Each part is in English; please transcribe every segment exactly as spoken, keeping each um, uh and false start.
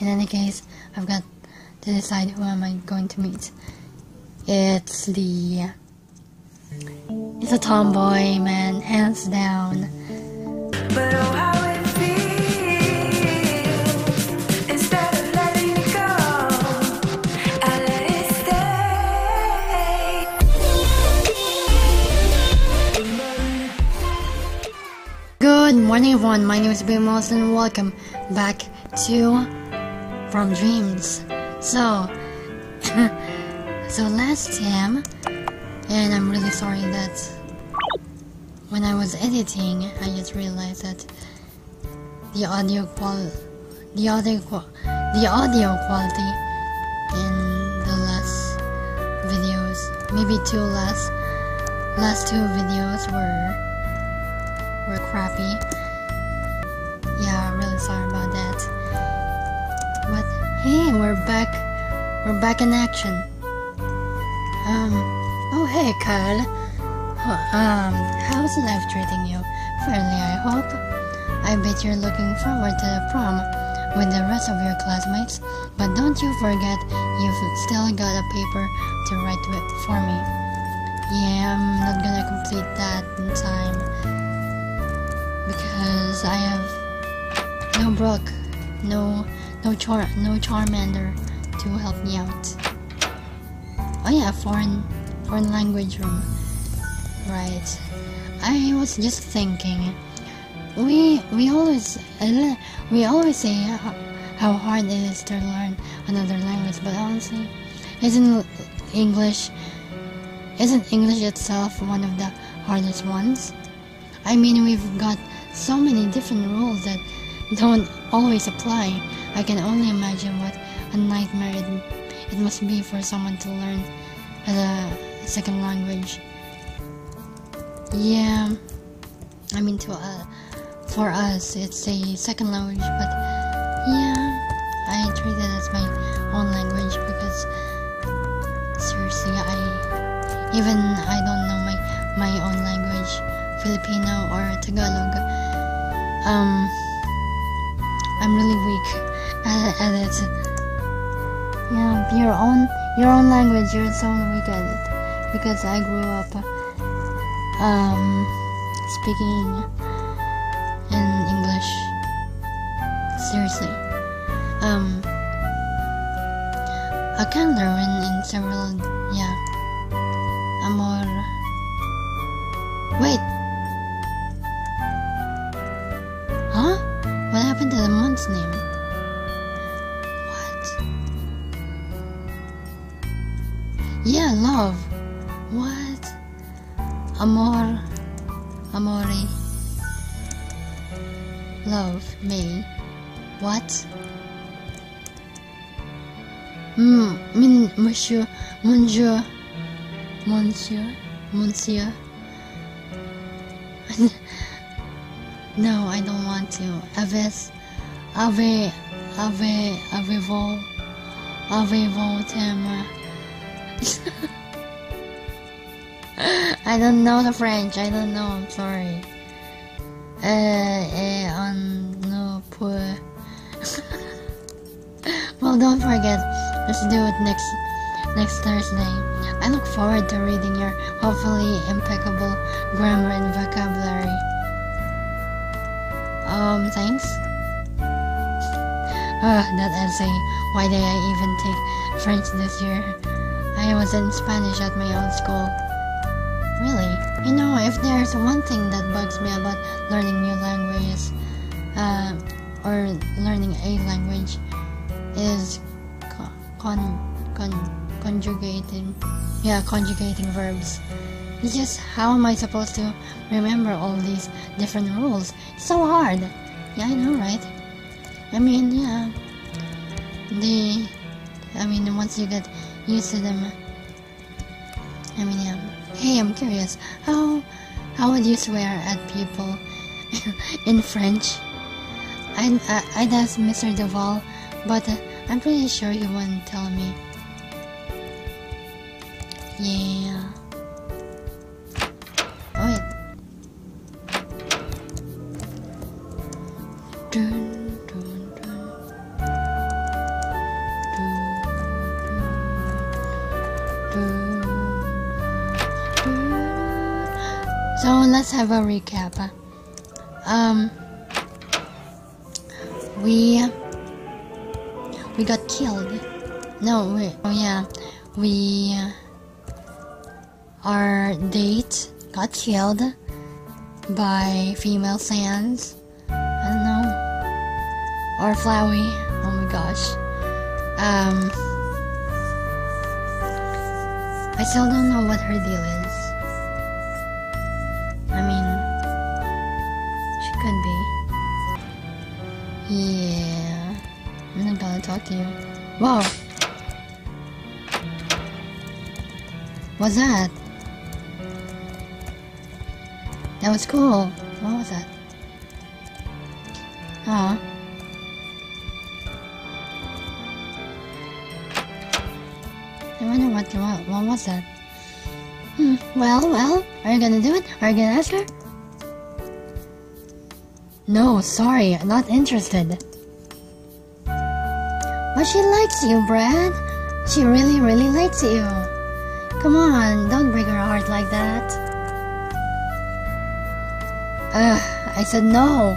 In any case, I've got to decide who am I going to meet. It's the... It's a tomboy, man, hands down. But oh, how it feels. Instead of letting it go, I let it stay. Good morning, everyone. My name is BabyMallows and welcome back to From Dreams. So, so last time, and I'm really sorry that when I was editing, I just realized that the audio qual, the audio qual, the audio quality in the last videos, maybe two last, last two videos were were crappy. Yeah, really sorry about that. But hey, we're back, we're back in action. Um. Oh hey Kyle, oh, um, how's life treating you? Fairly, I hope. I bet you're looking forward to the prom with the rest of your classmates, but don't you forget you've still got a paper to write with for me. Yeah, I'm not gonna complete that in time because I have no Brooke, no no Char, no Charmander to help me out. Oh yeah, foreign. Foreign language room. Right. I was just thinking. We we always we always say how, how hard it is to learn another language, but honestly, isn't English isn't English itself one of the hardest ones? I mean, we've got so many different rules that don't always apply. I can only imagine what a nightmare it, it must be for someone to learn as a second language. Yeah, I mean to uh, for us it's a second language, but yeah, I treat it as my own language because seriously, I even I don't know my my own language, Filipino or Tagalog. Um, I'm really weak at, at it. Yeah, your own your own language, you're so weak at it. Because I grew up um, speaking in English. Seriously, um, I can learn in several. Yeah, amor. Wait, huh? What happened to the month's name? What? Yeah, love. What? Amor, amore, love, me. What? Mm, min, monsieur, monsieur, monsieur, monsieur. No, I don't want to. Aves, ave, ave, avevo, avevo tema. I don't know the French. I don't know. I'm sorry. Uh, eh, on no pour. Well, don't forget. Let's do it next next Thursday. I look forward to reading your hopefully impeccable grammar and vocabulary. Um, thanks. Ah, uh, that essay. Why did I even take French this year? I was in Spanish at my old school. Really, you know, if there's one thing that bugs me about learning new languages, uh, or learning a language, is con con conjugating, yeah, conjugating verbs. It's just how am I supposed to remember all these different rules? It's so hard. Yeah, I know, right? I mean, yeah, the, I mean, once you get used to them, I mean, yeah. Hey, I'm curious, how how would you swear at people in French? I'd, I'd ask Mister Duval, but uh, I'm pretty sure he wouldn't tell me. Yeah. Oh, wait. Dun, dun, dun. So let's have a recap. Um, we we got killed. No, we, oh yeah, we our date got killed by female Sans. I don't know, or Flowey. Oh my gosh. Um, I still don't know what her deal is. I mean, she could be. Yeah, I'm not gonna talk to you. Whoa! What's that? That was cool. What was that? Huh? I wonder what what, what was that? Hmm. Well, well. Are you gonna do it? Are you gonna ask her? No, sorry, not interested. But she likes you, Brad. She really, really likes you. Come on, don't break her heart like that. Ugh, I said no.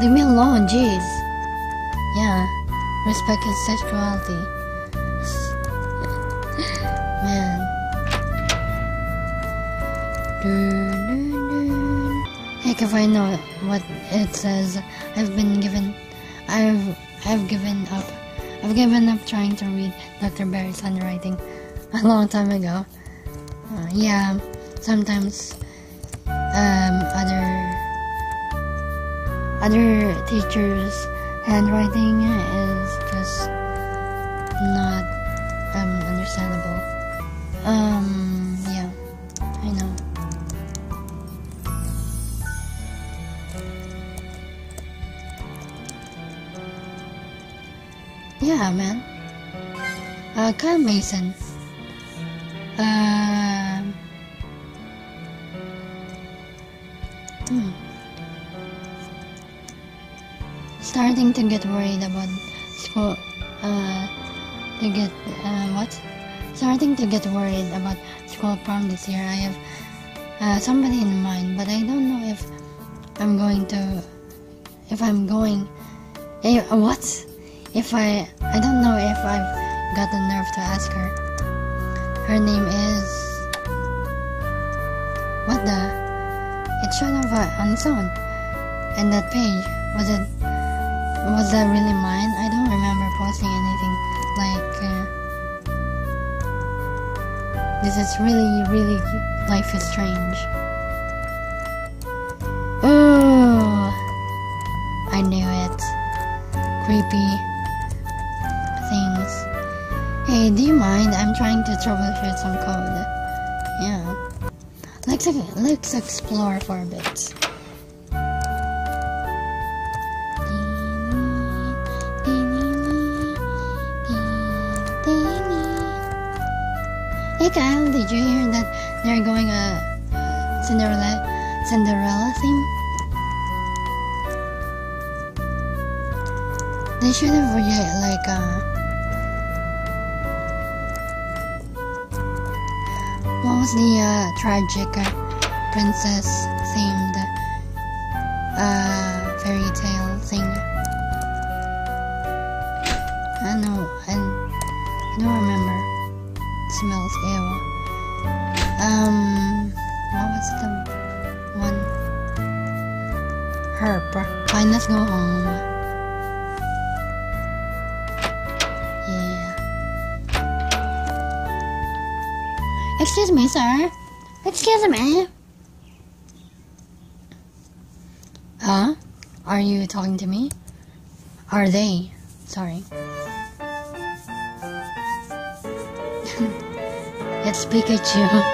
Leave me alone, jeez. Yeah, respect his sexuality. Man. Heck if I know what it says. I've been given... I've... I've given up. I've given up trying to read Doctor Barry's handwriting a long time ago. Uh, yeah, sometimes... Um, other... Other teachers' handwriting is just not um, understandable. Um, yeah, I know. Yeah, man. Uh, Kyle Mason. Uh, hmm. Starting to get worried about school, uh, to get, uh, what? Starting to get worried about school prom this year. I have, uh, somebody in mind, but I don't know if I'm going to, if I'm going, eh, what? If I, I don't know if I've got the nerve to ask her. Her name is, what the? It showed up on its own, and that page, was it, was that really mine? I don't remember posting anything like uh, this is really really life is strange. Ooh, I knew it. Creepy things. Hey, do you mind? I'm trying to troubleshoot some code. Yeah. Let's let's explore for a bit. Hey Kyle, did you hear that they're going a uh, Cinderella, Cinderella theme? They should have really, like uh, what was the uh, tragic uh, princess themed uh, fairy tale thing? I don't know, I, I don't remember. Smells ill. Um, what was the one? Herb. Fine, let's go home. Yeah. Excuse me, sir. Excuse me. Huh? Are you talking to me? Are they? Sorry. It's Pikachu. But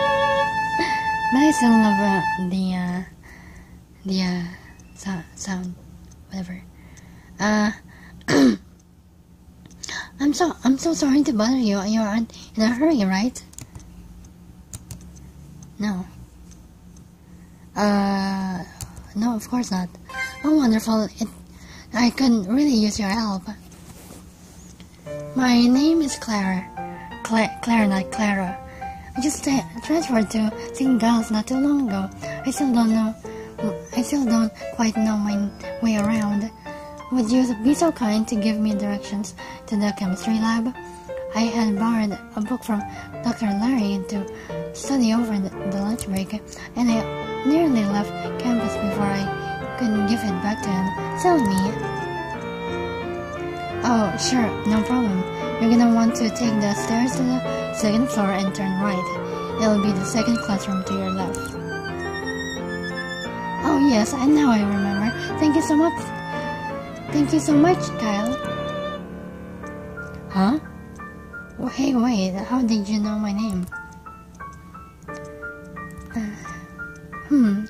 I still love uh, the uh, the uh, so sound, whatever. Uh, I'm so I'm so sorry to bother you. You aren't in a hurry, right? No. Uh, no, of course not. Oh, wonderful! It, I couldn't really use your help. My name is Claire. Cla Claire, not Clara. I just uh, transferred to Saint Giles not too long ago. I still don't know. I still don't quite know my way around. Would you be so kind to give me directions to the chemistry lab? I had borrowed a book from Doctor Larry to study over the, the lunch break, and I nearly left campus before I could give it back to him. Tell me. Oh, sure, no problem. You're gonna want to take the stairs to the second floor and turn right. It'll be the second classroom to your left. Oh yes, and now I remember. Thank you so much. Thank you so much, Kyle. Huh? Well, hey, wait, how did you know my name? Uh, hmm,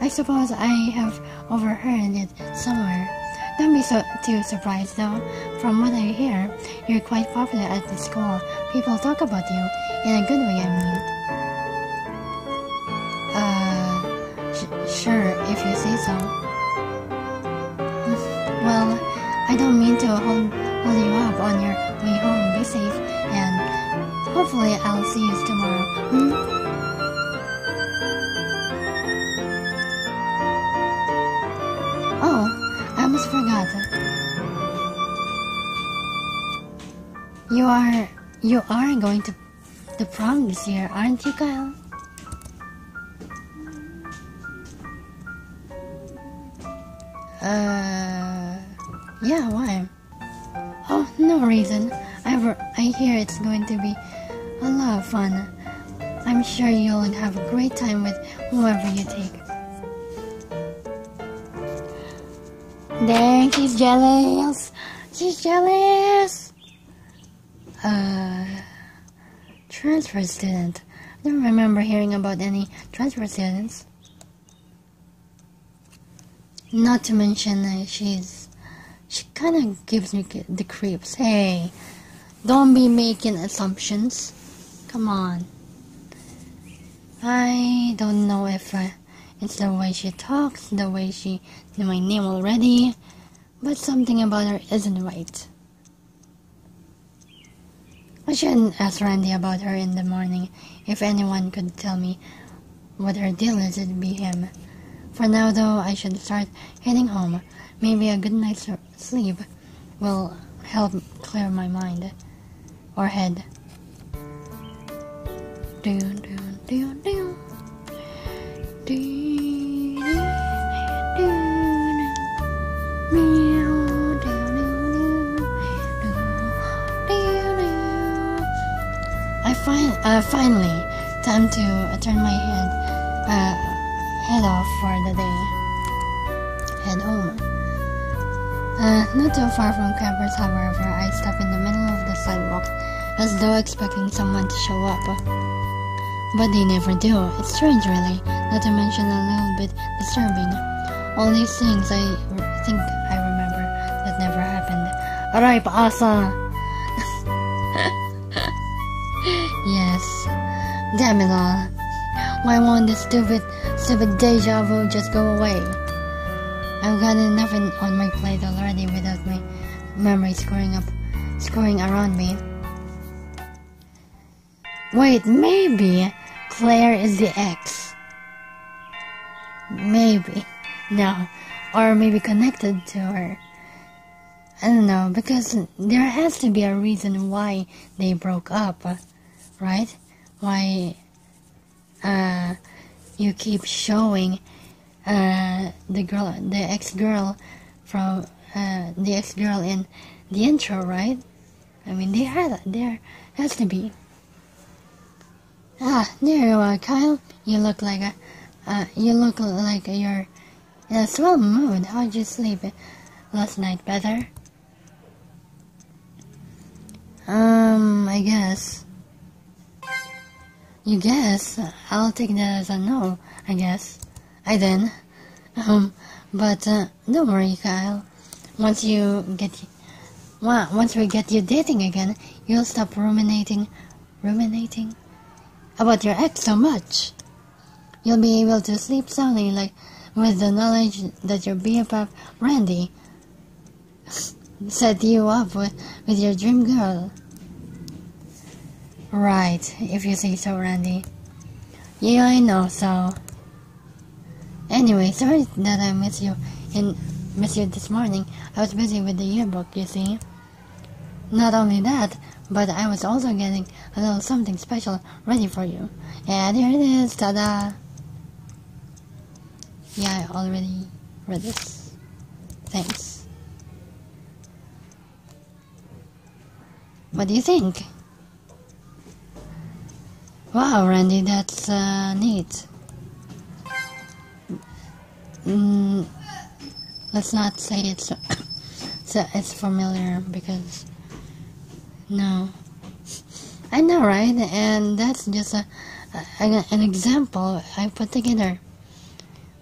I suppose I have overheard it somewhere. Don't be so too surprised, though. From what I hear, you're quite popular at the school. People talk about you, in a good way, I mean. Uh, sh sure, if you say so. Well, I don't mean to hold, hold you up on your way home. Be safe, and hopefully I'll see you tomorrow. Hmm? Forgot. You are you are going to the prom this year, aren't you, Kyle? Uh, yeah. Why? Oh, no reason. I I hear it's going to be a lot of fun. I'm sure you'll have a great time with whoever you take. Dang, she's jealous. She's jealous. Uh, transfer student. I don't remember hearing about any transfer students. Not to mention, uh, she's she kind of gives me the creeps. Hey, don't be making assumptions. Come on. I don't know if I. It's the way she talks, the way she knew my name already, but something about her isn't right. I shouldn't ask Randy about her in the morning. If anyone could tell me what her deal is, it'd be him. For now, though, I should start heading home. Maybe a good night's sleep will help clear my mind or head. Do do do do. I find uh, finally time to uh, turn my head uh, head off for the day. Head home. Uh, not too far from campus, however, I stop in the middle of the sidewalk as though expecting someone to show up. But they never do. It's strange, really, not to mention a little bit disturbing. All these things I think I remember that never happened. Aray, paasa! Yes. Damn it all. Why won't this stupid, stupid deja vu just go away? I've got enough on my plate already without my memory screwing up, screwing around me. Wait, maybe Claire is the ex. Maybe. No. Or maybe connected to her. I don't know, because there has to be a reason why they broke up, right? Why uh, you keep showing uh, the girl, the ex-girl from uh, the ex-girl in the intro, right? I mean, they had, there has to be. Ah, there you are, Kyle. You look like a, uh, you look like you're in a swell mood. How'd you sleep last night? Better? Um, I guess. You guess? I'll take that as a no. I guess. I then. Um, but uh, don't worry, Kyle. Once you get, well, once we get you dating again, you'll stop ruminating, ruminating. about your ex so much. You'll be able to sleep soundly, like with the knowledge that your B F F Randy set you up with, with your dream girl. Right, if you say so, Randy. Yeah, I know so. Anyway, sorry that I miss you and miss you this morning. I was busy with the yearbook, you see. Not only that, but I was also getting a little something special ready for you. And here it is, ta-da! Yeah, I already read this. Thanks. What do you think? Wow, Randy, that's uh, neat. Mm, let's not say it's so it's familiar because no, I know, right? And that's just a, a an example I put together.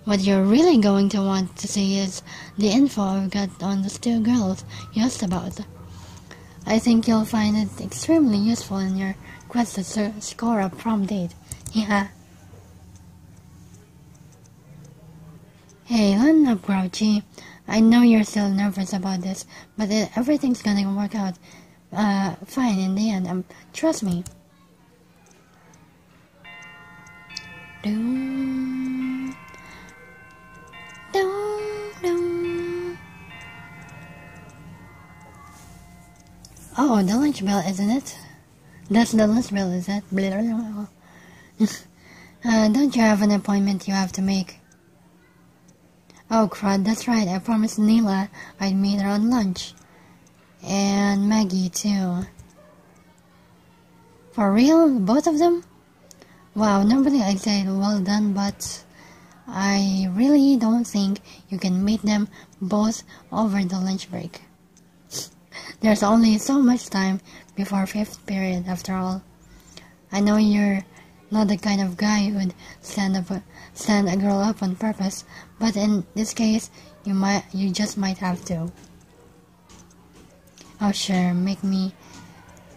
What you're really going to want to see is the info I've got on those two girls you asked about. I think you'll find it extremely useful in your quest to score a prom date. Yeah. Hey, I'm not grouchy. I know you're still nervous about this, but it, everything's gonna work out uh, fine in the end. Um, trust me. Doom. Doom, doom. Oh, the lunch bell, isn't it? That's the lunch bell, is it? uh, don't you have an appointment you have to make? Oh crud, that's right, I promised Nila I'd meet her on lunch. And Maggie too. For real? Both of them? Wow, normally I'd say well done, but I really don't think you can meet them both over the lunch break. There's only so much time before fifth period after all. I know you're not the kind of guy who'd stand up, stand a girl up on purpose, but in this case, you might, you just might have to. Oh sure, make me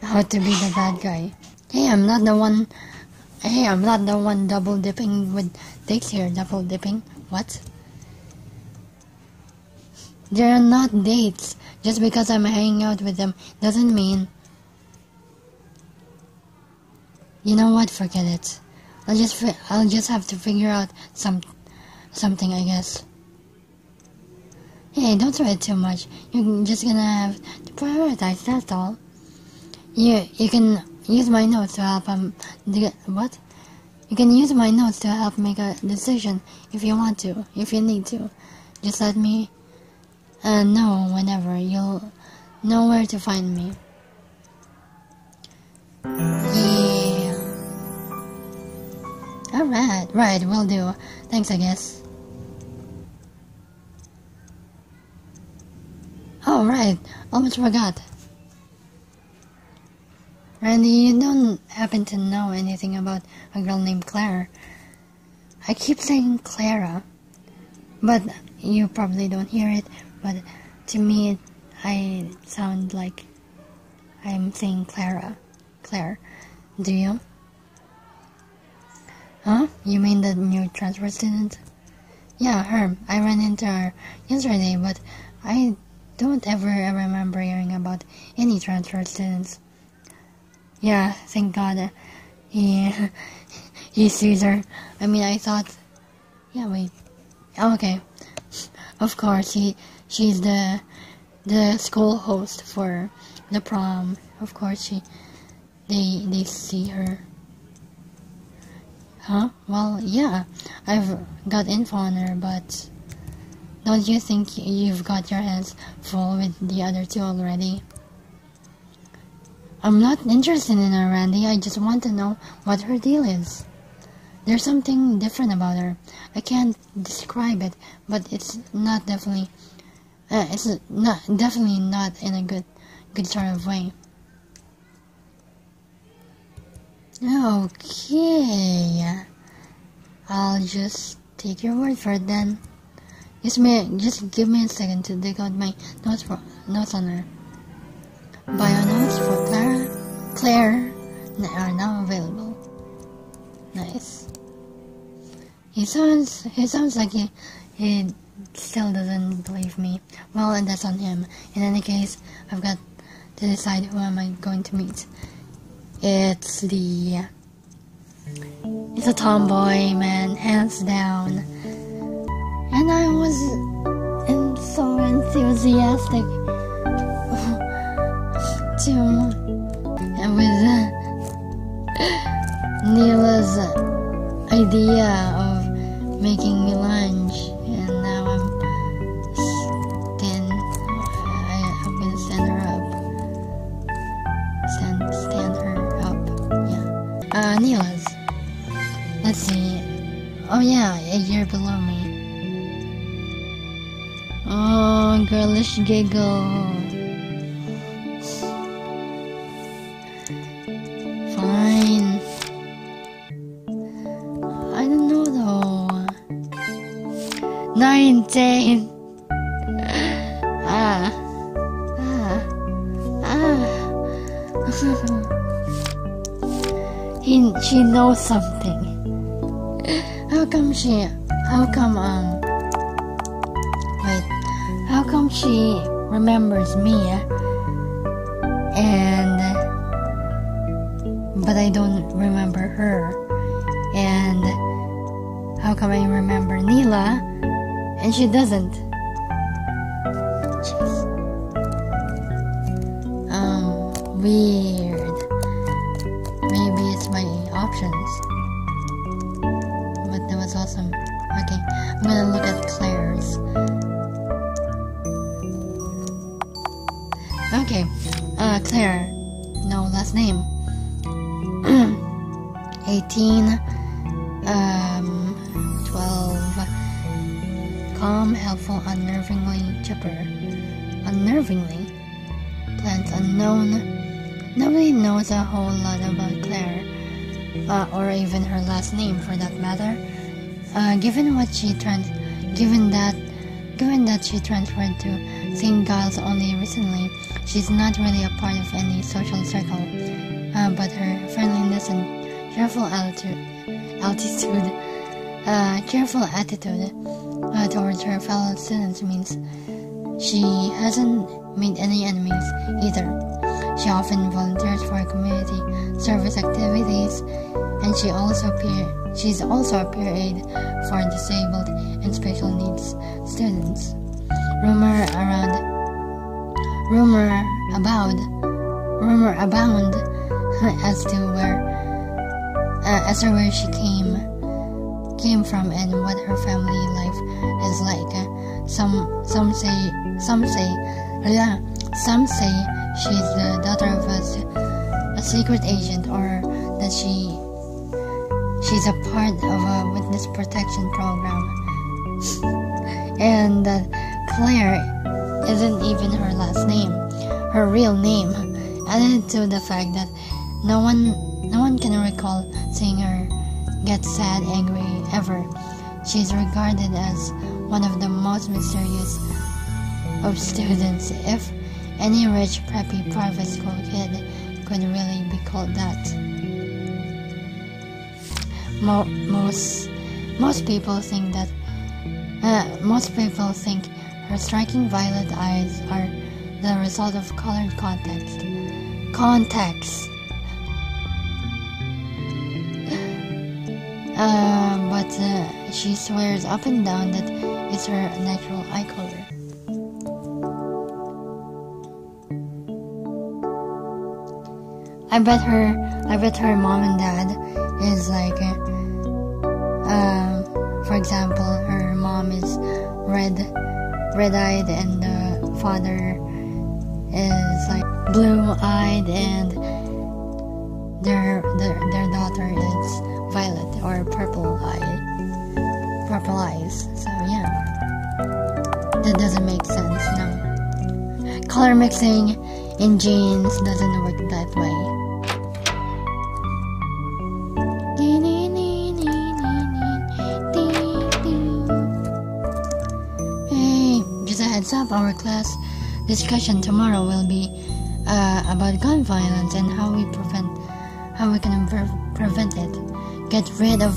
out to be the bad guy. Hey, I'm not the one. Hey, I'm not the one double dipping with dicks here. Double dipping? What? They're not dates. Just because I'm hanging out with them doesn't mean. You know what? Forget it. I'll just fi I'll just have to figure out some something, I guess. Hey, don't sweat too much. You're just gonna have to prioritize. That's all. You you can use my notes to help um what? You can use my notes to help make a decision if you want to, if you need to. Just let me uh, know whenever. You'll know where to find me. Yeah. Alright, right, will do. Thanks, I guess. Oh, right. Almost forgot. Randy, you don't happen to know anything about a girl named Claire. I keep saying Clara, but you probably don't hear it, but to me, I sound like I'm saying Clara. Claire. Do you? Huh? You mean the new transfer student? Yeah, her. I ran into her yesterday, but I don't ever remember hearing about any transfer students. Yeah, thank God he, he sees her. I mean, I thought... Yeah, wait. Okay. Of course, he, she's the, the school host for the prom. Of course, she, they, they see her. Huh? Well, yeah, I've got info on her, but don't you think you've got your hands full with the other two already? I'm not interested in her, Randy. I just want to know what her deal is. There's something different about her. I can't describe it, but it's not definitely, uh, it's not definitely not in a good, good sort of way. Okay, I'll just take your word for it then. Just me, just give me a second to dig out my notes for notes on her. Bio notes for Clara, Claire, are now available. Nice. He sounds, he sounds like he, he still doesn't believe me. Well, and that's on him. In any case, I've got to decide who am I going to meet. It's the... It's a tomboy, man. Hands down. and I was and so enthusiastic to with uh, Nila's idea of making me lunch, and now I'm ten. I, I'm gonna stand her up. Stand, stand her up. Yeah. Uh, Nila's. Let's see. Oh yeah, a year below me. Oh, girlish giggle. Fine. I don't know though. Nineteen. Ah. Ah. Ah. he, she knows something. How come she? How come um? Wait. How come she remembers me, and but I don't remember her, and how come I remember Nila, and she doesn't? Jeez. Um, weird. Maybe it's my options, but that was awesome. Okay, I'm gonna look at Claire's. Okay, uh, Claire, no last name, eighteen, um, twelve, calm, helpful, unnervingly chipper, unnervingly, plants unknown. Nobody knows a whole lot about Claire, uh, or even her last name for that matter, uh, given what she trans, given that, given that she transferred to Saint Giles only recently, she's not really a part of any social circle, uh, but her friendliness and cheerful attitude, altitude, uh, cheerful attitude uh, towards her fellow students means she hasn't made any enemies either. She often volunteers for community service activities, and she also peer, she's also a peer aid for disabled and special needs students. Rumor around, rumor about, rumor abound as to where, uh, as to where she came, came from and what her family life is like. Uh, some, some say, some say, yeah, some say she's the daughter of a, a secret agent, or that she, she's a part of a witness protection program, and that. Uh, Claire isn't even her last name, her real name, added to the fact that no one no one can recall seeing her get sad, angry, ever. She's regarded as one of the most mysterious of students, if any rich, preppy, private school kid could really be called that. Mo- most, most people think that, uh, most people think her striking violet eyes are the result of colored context. Contacts. Uh, but uh, she swears up and down that it's her natural eye color. I bet her. I bet her mom and dad is like. Uh, uh, for example, her mom is red. Red-eyed, and the father is like blue-eyed, and their their their daughter is violet or purple-eyed, purple eyes. So yeah, that doesn't make sense. No, color mixing in genes doesn't work that way. Up, our class discussion tomorrow will be uh, about gun violence and how we prevent, how we can pre- prevent it. Get rid of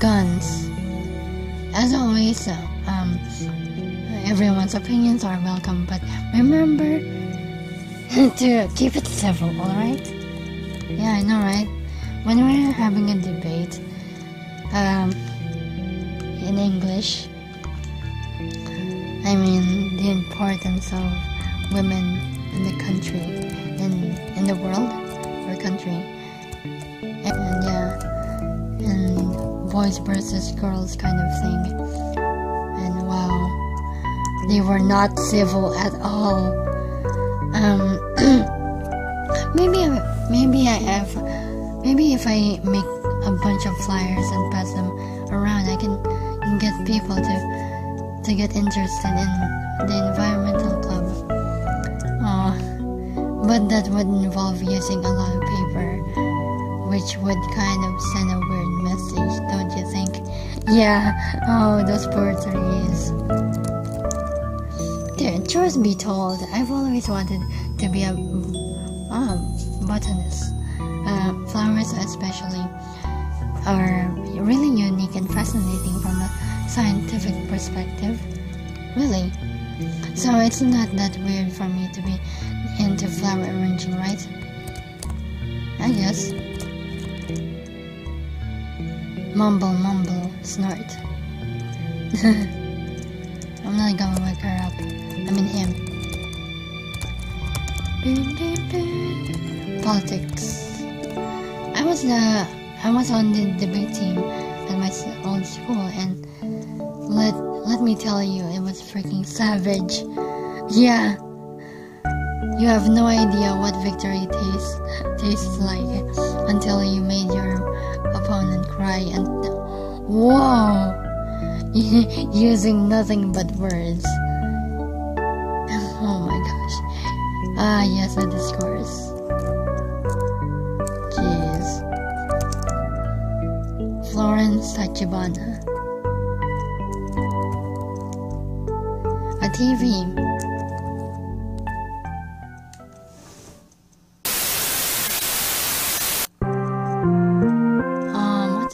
guns. As always, uh, um, everyone's opinions are welcome, but remember to keep it civil. All right? Yeah, I know, right? When we're having a debate um, in English. I mean, the importance of women in the country, in, in the world, or country. And yeah, and boys versus girls kind of thing. And wow, they were not civil at all. Um, maybe, maybe I have, maybe if I make a bunch of flyers and pass them around, I can, can get people to to get interested in the environmental club. Oh, but that would involve using a lot of paper, which would kind of send a weird message, don't you think? Yeah, oh, those portraits. Truth be told, I've always wanted to be a oh, botanist. Uh, flowers especially are really unique and fascinating from a scientific perspective, really. So it's not that weird for me to be into flower arranging, right? I guess. Mumble, mumble, snort. I'm not gonna wake her up. I mean him. Politics. I was the I was on the debate team at my old school, and Let let me tell you, it was freaking savage. Yeah. You have no idea what victory tastes tastes like until you made your opponent cry and whoa, using nothing but words. Oh my gosh. Ah yes, a discourse. Jeez. Florence Tachibana. T V. Um,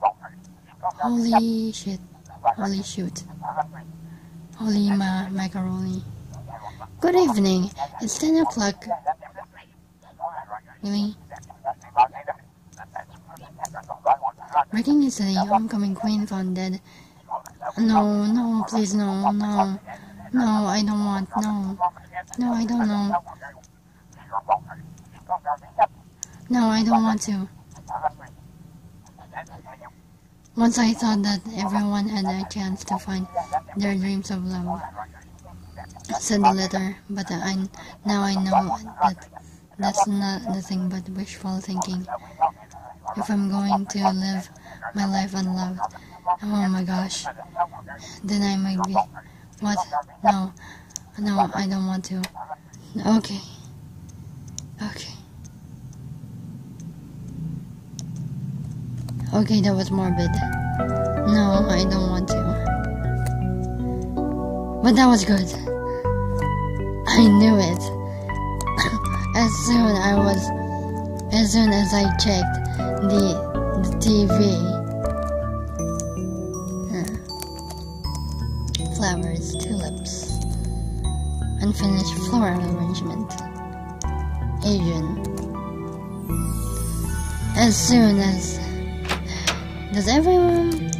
what? Holy shit. Holy shoot. Holy ma macaroni. Good evening. It's ten o'clock. Really? Breaking is a homecoming queen found dead. No, no, please, no, no, no, I don't want, no, no, I don't know, no, I don't want to. Once I thought that everyone had a chance to find their dreams of love, said the letter, but I, now I know that that's not nothing but wishful thinking. If I'm going to live my life unloved, oh my gosh, then I might be, what, no, no, I don't want to, okay, okay, okay, that was morbid, no, I don't want to, but that was good, I knew it, as soon I was, as soon as I checked the, the T V, flowers, tulips, unfinished floral arrangement, Asian. As soon as... Does everyone